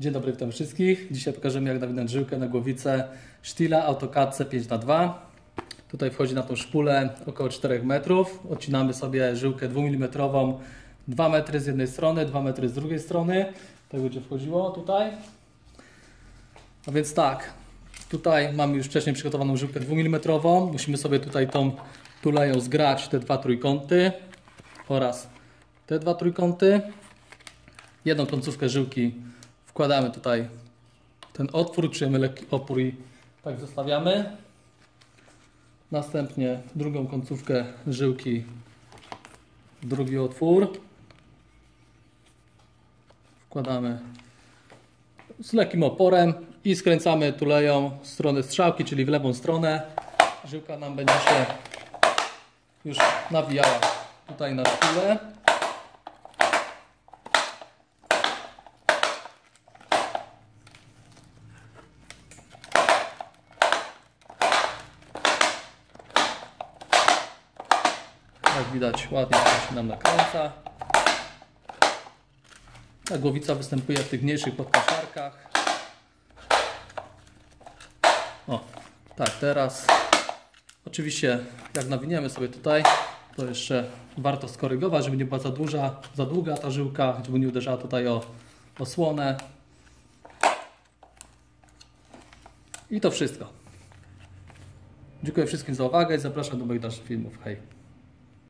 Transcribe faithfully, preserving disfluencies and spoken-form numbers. Dzień dobry, witam wszystkich. Dzisiaj pokażemy, jak nawinąć żyłkę na głowicę Stihla AutoCut C pięć na dwa. Tutaj wchodzi na tą szpulę około czterech metrów. Odcinamy sobie żyłkę dwumilimetrową, dwa metry z jednej strony, dwa metry z drugiej strony. Tak będzie wchodziło tutaj. A więc tak, tutaj mamy już wcześniej przygotowaną żyłkę dwumilimetrową. Musimy sobie tutaj tą tuleją zgrać te dwa trójkąty oraz te dwa trójkąty. Jedną końcówkę żyłki wkładamy tutaj ten otwór, czujemy lekki opór i tak zostawiamy. Następnie drugą końcówkę żyłki, drugi otwór. Wkładamy z lekkim oporem i skręcamy tuleją w stronę strzałki, czyli w lewą stronę. Żyłka nam będzie się już nawijała tutaj na szpilę. Jak widać, ładnie się nam nakręca. Ta głowica występuje w tych mniejszych podkoszarkach. O, tak teraz. Oczywiście, jak nawiniemy sobie tutaj, to jeszcze warto skorygować, żeby nie była za duża, za długa ta żyłka, żeby nie uderzała tutaj o osłonę. I to wszystko. Dziękuję wszystkim za uwagę i zapraszam do moich dalszych filmów. Hej!